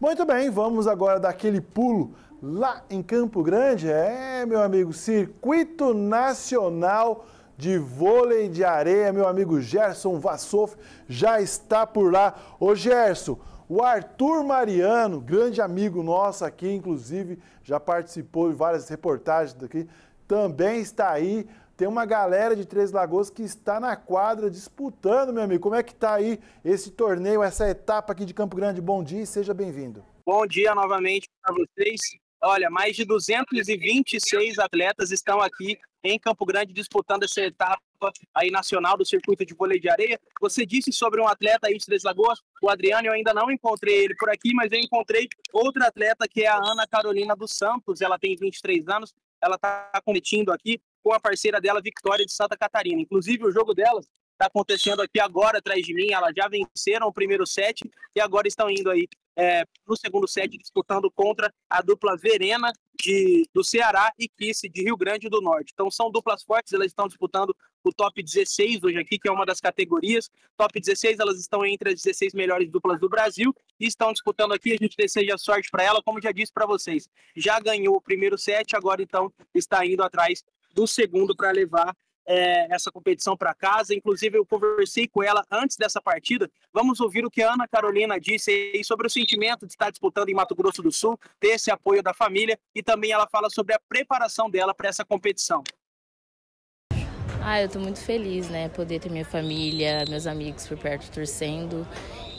Muito bem, vamos agora dar aquele pulo lá em Campo Grande. É, meu amigo, Circuito Nacional de Vôlei de Areia, meu amigo Gerson Vassoff já está por lá. Ô Gerson, o Arthur Mariano, grande amigo nosso aqui, inclusive já participou de várias reportagens daqui, também está aí. Tem uma galera de Três Lagoas que está na quadra disputando, meu amigo. Como é que está aí esse torneio, essa etapa aqui de Campo Grande? Bom dia e seja bem-vindo. Bom dia novamente para vocês. Olha, mais de 226 atletas estão aqui em Campo Grande disputando essa etapa aí nacional do circuito de vôlei de areia. Você disse sobre um atleta aí de Três Lagoas, o Adriano, eu ainda não encontrei ele por aqui, mas eu encontrei outra atleta que é a Ana Carolina dos Santos. Ela tem 23 anos, ela está competindo aqui com a parceira dela, Vitória de Santa Catarina. Inclusive, o jogo delas está acontecendo aqui agora atrás de mim. Elas já venceram o primeiro set e agora estão indo aí no segundo set, disputando contra a dupla Verena do Ceará e Kissi de Rio Grande do Norte. Então, são duplas fortes. Elas estão disputando o top 16 hoje aqui, que é uma das categorias. Top 16, elas estão entre as 16 melhores duplas do Brasil e estão disputando aqui. A gente deseja sorte para ela. Como já disse para vocês, já ganhou o primeiro set, agora então está indo atrás do segundo para levar essa competição para casa. Inclusive, eu conversei com ela antes dessa partida. Vamos ouvir o que a Ana Carolina disse aí sobre o sentimento de estar disputando em Mato Grosso do Sul, ter esse apoio da família, e também ela fala sobre a preparação dela para essa competição. Eu estou muito feliz, né? Poder ter minha família, meus amigos por perto torcendo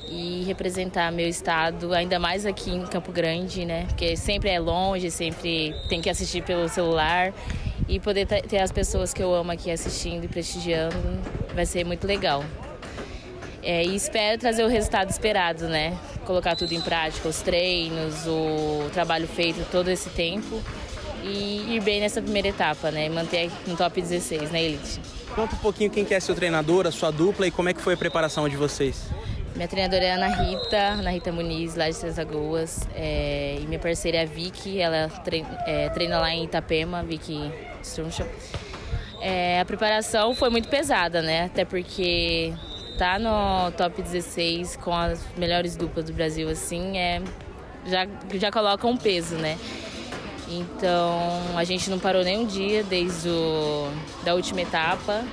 e representar meu estado, ainda mais aqui em Campo Grande, né? Porque sempre é longe, sempre tem que assistir pelo celular. E poder ter as pessoas que eu amo aqui assistindo e prestigiando vai ser muito legal. E espero trazer o resultado esperado, né? Colocar tudo em prática, os treinos, o trabalho feito todo esse tempo e ir bem nessa primeira etapa, né? E manter no top 16, né, Elite? Conta um pouquinho quem que é seu treinador, a sua dupla, e como é que foi a preparação de vocês? Minha treinadora é a Ana Rita Muniz, lá de Três Lagoas, e minha parceira é a Vicky, ela treina lá em Itapema, Vicky Sturmschamp. A preparação foi muito pesada, né? Até porque tá no top 16 com as melhores duplas do Brasil, assim, já coloca um peso, né? Então, a gente não parou nem um dia desde da última etapa.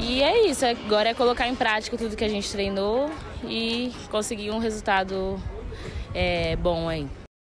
E é isso, agora é colocar em prática tudo que a gente treinou e conseguir um resultado bom aí.